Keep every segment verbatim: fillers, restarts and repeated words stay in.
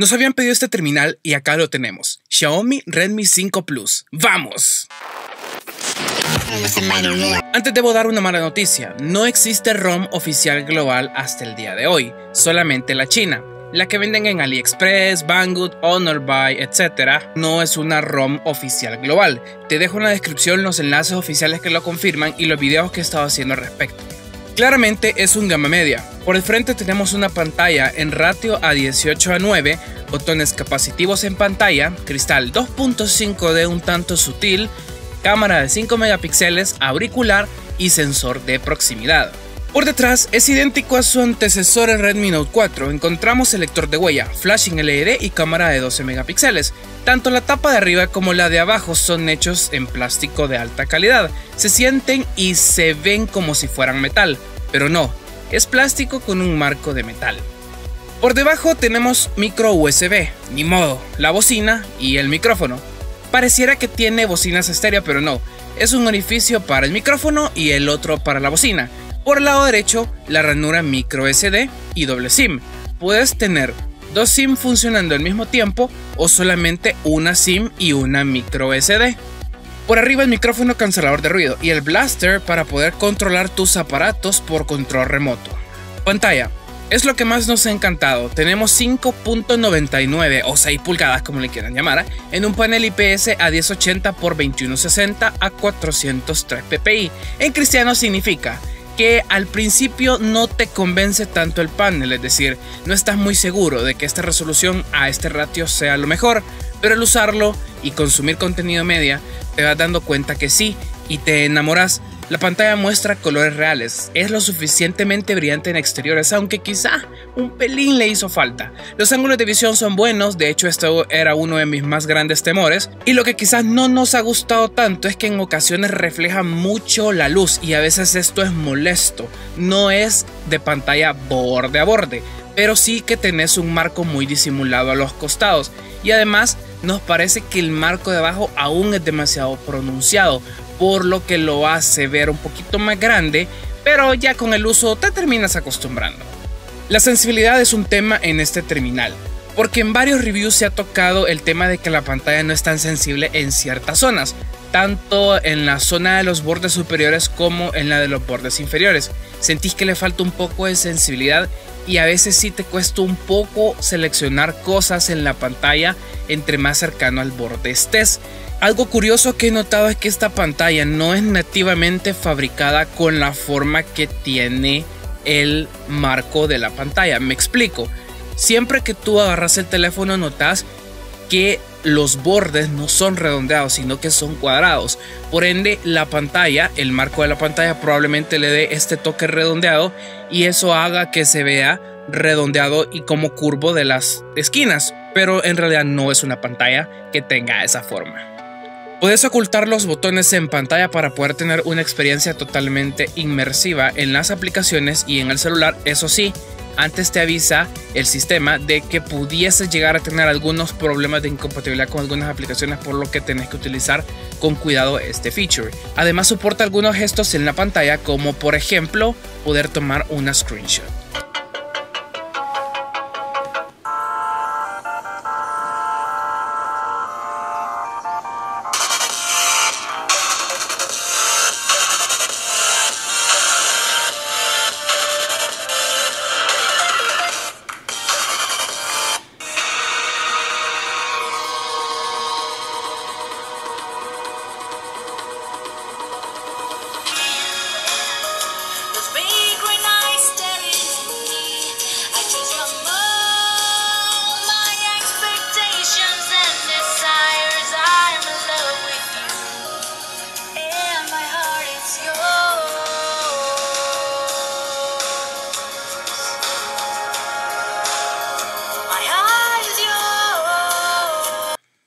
Nos habían pedido este terminal y acá lo tenemos, Xiaomi Redmi cinco Plus. ¡Vamos! Antes debo dar una mala noticia, no existe ROM oficial global hasta el día de hoy, solamente la china. La que venden en AliExpress, Banggood, HonorBuy, etcétera, no es una ROM oficial global. Te dejo en la descripción los enlaces oficiales que lo confirman y los videos que he estado haciendo al respecto. Claramente es un gama media. Por el frente tenemos una pantalla en ratio a dieciocho a nueve, botones capacitivos en pantalla, cristal dos punto cinco D un tanto sutil, cámara de cinco megapíxeles, auricular y sensor de proximidad. Por detrás es idéntico a su antecesor el Redmi Note cuatro, encontramos el lector de huella, flashing L E D y cámara de doce megapíxeles. Tanto la tapa de arriba como la de abajo son hechos en plástico de alta calidad, se sienten y se ven como si fueran metal, pero no, es plástico con un marco de metal. Por debajo tenemos micro U S B, ni modo, la bocina y el micrófono. Pareciera que tiene bocinas estéreo pero no, es un orificio para el micrófono y el otro para la bocina. Por el lado derecho, la ranura micro S D y doble SIM. Puedes tener dos SIM funcionando al mismo tiempo o solamente una SIM y una micro S D. Por arriba el micrófono cancelador de ruido y el blaster para poder controlar tus aparatos por control remoto. Pantalla. Es lo que más nos ha encantado. Tenemos cinco punto noventa y nueve o seis pulgadas como le quieran llamar en un panel I P S a mil ochenta por veintiuno sesenta a cuatrocientos tres ppi. En cristiano significa que al principio no te convence tanto el panel, es decir, no estás muy seguro de que esta resolución a este ratio sea lo mejor, pero al usarlo y consumir contenido media te vas dando cuenta que sí y te enamoras. La pantalla muestra colores reales, es lo suficientemente brillante en exteriores, aunque quizá un pelín le hizo falta. Los ángulos de visión son buenos, de hecho esto era uno de mis más grandes temores, y lo que quizás no nos ha gustado tanto es que en ocasiones refleja mucho la luz y a veces esto es molesto, no es de pantalla borde a borde, pero sí que tenés un marco muy disimulado a los costados y además nos parece que el marco de abajo aún es demasiado pronunciado, por lo que lo hace ver un poquito más grande, pero ya con el uso te terminas acostumbrando. La sensibilidad es un tema en este terminal, porque en varios reviews se ha tocado el tema de que la pantalla no es tan sensible en ciertas zonas, tanto en la zona de los bordes superiores como en la de los bordes inferiores. Sentís que le falta un poco de sensibilidad y a veces sí te cuesta un poco seleccionar cosas en la pantalla entre más cercano al borde estés. Algo curioso que he notado es que esta pantalla no es nativamente fabricada con la forma que tiene el marco de la pantalla. Me explico. Siempre que tú agarras el teléfono notas que los bordes no son redondeados, sino que son cuadrados. Por ende, la pantalla, el marco de la pantalla probablemente le dé este toque redondeado y eso haga que se vea redondeado y como curvo de las esquinas. Pero en realidad no es una pantalla que tenga esa forma. Puedes ocultar los botones en pantalla para poder tener una experiencia totalmente inmersiva en las aplicaciones y en el celular, eso sí. Antes te avisa el sistema de que pudieses llegar a tener algunos problemas de incompatibilidad con algunas aplicaciones, por lo que tenés que utilizar con cuidado este feature. Además soporta algunos gestos en la pantalla, como por ejemplo poder tomar una screenshot.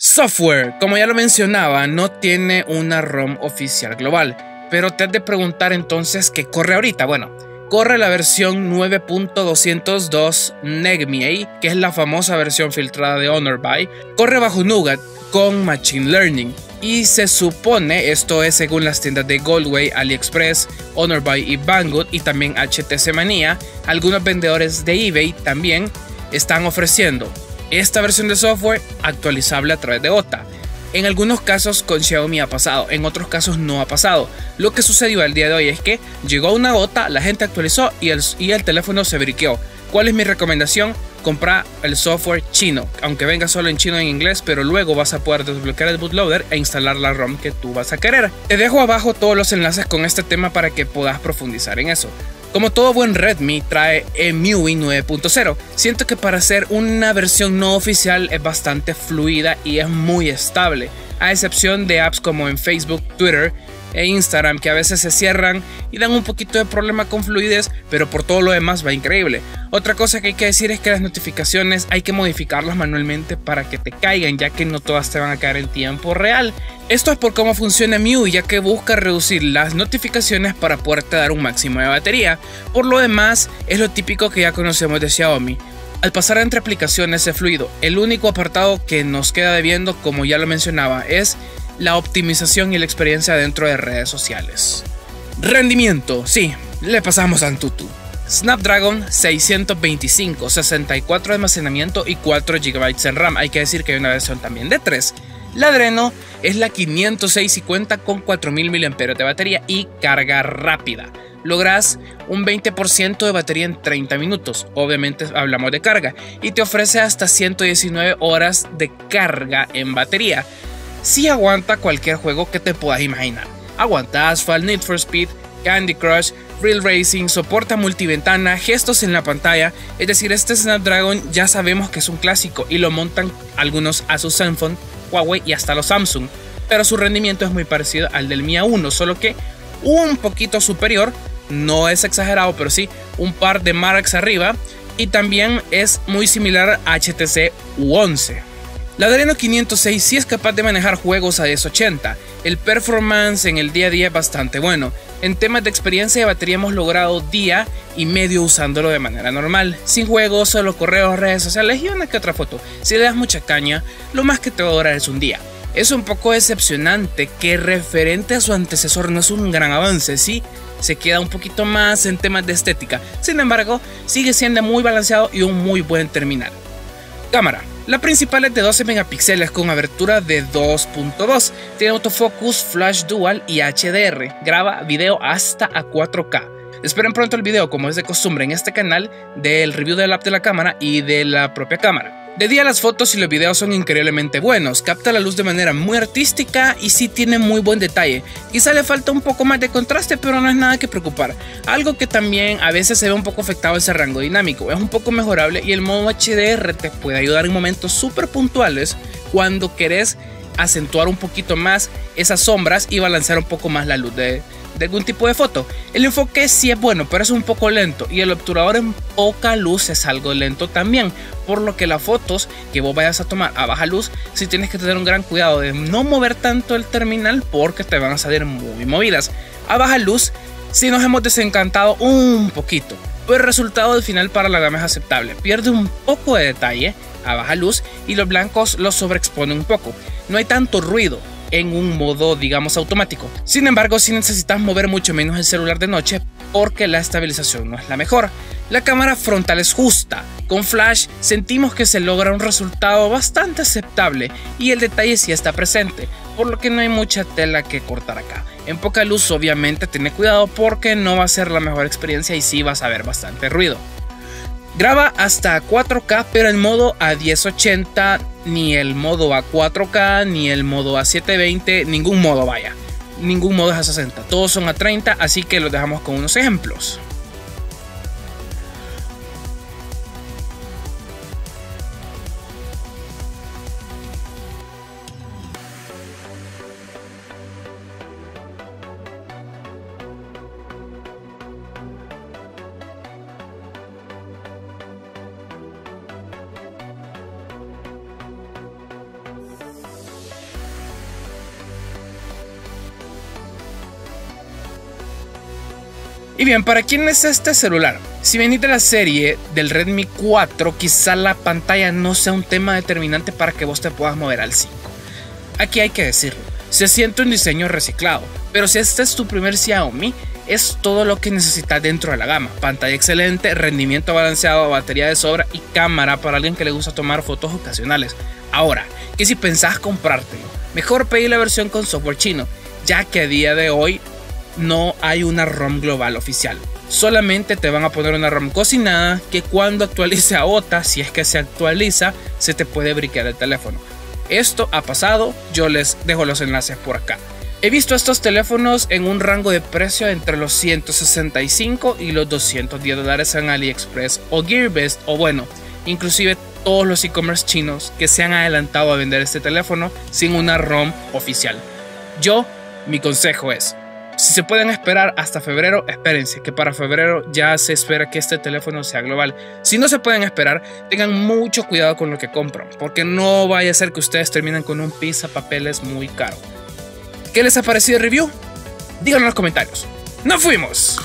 Software, como ya lo mencionaba, no tiene una ROM oficial global, pero te has de preguntar entonces qué corre ahorita. Bueno, corre la versión nueve punto doscientos dos NEGMIA, que es la famosa versión filtrada de HonorBuy, corre bajo Nougat con Machine Learning y se supone, esto es según las tiendas de Goldway, AliExpress, HonorBuy y Banggood y también H T C Manía, algunos vendedores de eBay también están ofreciendo Esta versión de software actualizable a través de O T A. En algunos casos con Xiaomi ha pasado, en otros casos no ha pasado. Lo que sucedió al día de hoy es que llegó una O T A, la gente actualizó y el, y el teléfono se briqueó. ¿Cuál es mi recomendación? Comprar el software chino, aunque venga solo en chino y en inglés, pero luego vas a poder desbloquear el bootloader e instalar la ROM que tú vas a querer. Te dejo abajo todos los enlaces con este tema para que puedas profundizar en eso. Como todo buen Redmi, trae M I U I nueve punto cero. Siento que para ser una versión no oficial es bastante fluida y es muy estable, a excepción de apps como en Facebook, Twitter e Instagram, que a veces se cierran y dan un poquito de problema con fluidez, pero por todo lo demás va increíble. Otra cosa que hay que decir es que las notificaciones hay que modificarlas manualmente para que te caigan, ya que no todas te van a caer en tiempo real. Esto es por cómo funciona M I U I, ya que busca reducir las notificaciones para poderte dar un máximo de batería. Por lo demás, es lo típico que ya conocemos de Xiaomi. Al pasar entre aplicaciones es fluido. El único apartado que nos queda debiendo, como ya lo mencionaba, es la optimización y la experiencia dentro de redes sociales. Rendimiento, sí, le pasamos a AnTuTu. Snapdragon seiscientos veinticinco, sesenta y cuatro de almacenamiento y cuatro gigabytes en RAM. Hay que decir que hay una versión también de tres. La Adreno es la quinientos seis y cuenta con cuatro mil miliamperios hora de batería y carga rápida. Logras un veinte por ciento de batería en treinta minutos, obviamente hablamos de carga, y te ofrece hasta ciento diecinueve horas de carga en batería. Sí aguanta cualquier juego que te puedas imaginar. Aguanta Asphalt, Need for Speed, Candy Crush, Real Racing, soporta multiventana, gestos en la pantalla. Es decir, este Snapdragon ya sabemos que es un clásico y lo montan algunos Asus Zenfone, Huawei y hasta los Samsung, pero su rendimiento es muy parecido al del Mi A uno, solo que un poquito superior, no es exagerado, pero sí un par de marcas arriba, y también es muy similar a H T C U once. La Adreno quinientos seis sí es capaz de manejar juegos a diez ochenta, el performance en el día a día es bastante bueno. En temas de experiencia de batería hemos logrado día y medio usándolo de manera normal, sin juegos, solo correos, redes sociales y una que otra foto. Si le das mucha caña, lo más que te va a durar es un día. Es un poco decepcionante que referente a su antecesor no es un gran avance, sí, se queda un poquito más en temas de estética. Sin embargo, sigue siendo muy balanceado y un muy buen terminal. Cámara. La principal es de doce megapíxeles con abertura de dos punto dos, tiene autofocus, flash dual y H D R, graba video hasta a cuatro K. Esperen pronto el video, como es de costumbre en este canal, del review del app de la cámara y de la propia cámara. De día las fotos y los videos son increíblemente buenos, capta la luz de manera muy artística y sí tiene muy buen detalle. Quizá le falta un poco más de contraste, pero no es nada que preocupar. Algo que también a veces se ve un poco afectado ese rango dinámico, es un poco mejorable, y el modo H D R te puede ayudar en momentos súper puntuales cuando querés acentuar un poquito más esas sombras y balancear un poco más la luz de, de algún tipo de foto. El enfoque sí es bueno, pero es un poco lento, y el obturador en poca luz es algo lento también, por lo que las fotos que vos vayas a tomar a baja luz sí tienes que tener un gran cuidado de no mover tanto el terminal porque te van a salir muy movidas. A baja luz sí nos hemos desencantado un poquito, pero el resultado del final para la gama es aceptable, pierde un poco de detalle a baja luz y los blancos los sobreexpone un poco. No hay tanto ruido en un modo, digamos, automático. Sin embargo, si necesitas mover mucho menos el celular de noche porque la estabilización no es la mejor. La cámara frontal es justa. Con flash sentimos que se logra un resultado bastante aceptable y el detalle sí está presente, por lo que no hay mucha tela que cortar acá. En poca luz obviamente ten cuidado porque no va a ser la mejor experiencia y sí vas a ver bastante ruido. Graba hasta cuatro K, pero el modo a diez ochenta, ni el modo a cuatro K, ni el modo a setecientos veinte, ningún modo vaya. Ningún modo es a sesenta, todos son a treinta, así que los dejamos con unos ejemplos. Y bien, ¿para quién es este celular? Si venís de la serie del Redmi cuatro, quizá la pantalla no sea un tema determinante para que vos te puedas mover al cinco. Aquí hay que decirlo, se siente un diseño reciclado, pero si este es tu primer Xiaomi, es todo lo que necesitas dentro de la gama. Pantalla excelente, rendimiento balanceado, batería de sobra y cámara para alguien que le gusta tomar fotos ocasionales. Ahora, que si pensás comprártelo, mejor pedí la versión con software chino, ya que a día de hoy no hay una ROM global oficial. Solamente te van a poner una ROM cocinada que cuando actualice a OTA, si es que se actualiza, se te puede briquear el teléfono. Esto ha pasado, yo les dejo los enlaces por acá. He visto estos teléfonos en un rango de precio entre los ciento sesenta y cinco y los doscientos diez dólares en AliExpress o Gearbest, o bueno, inclusive todos los e-commerce chinos que se han adelantado a vender este teléfono sin una ROM oficial. Yo, mi consejo es, si se pueden esperar hasta febrero, espérense, que para febrero ya se espera que este teléfono sea global. Si no se pueden esperar, tengan mucho cuidado con lo que compran, porque no vaya a ser que ustedes terminen con un pizza papeles muy caro. ¿Qué les ha parecido el review? Díganlo en los comentarios. ¡Nos fuimos!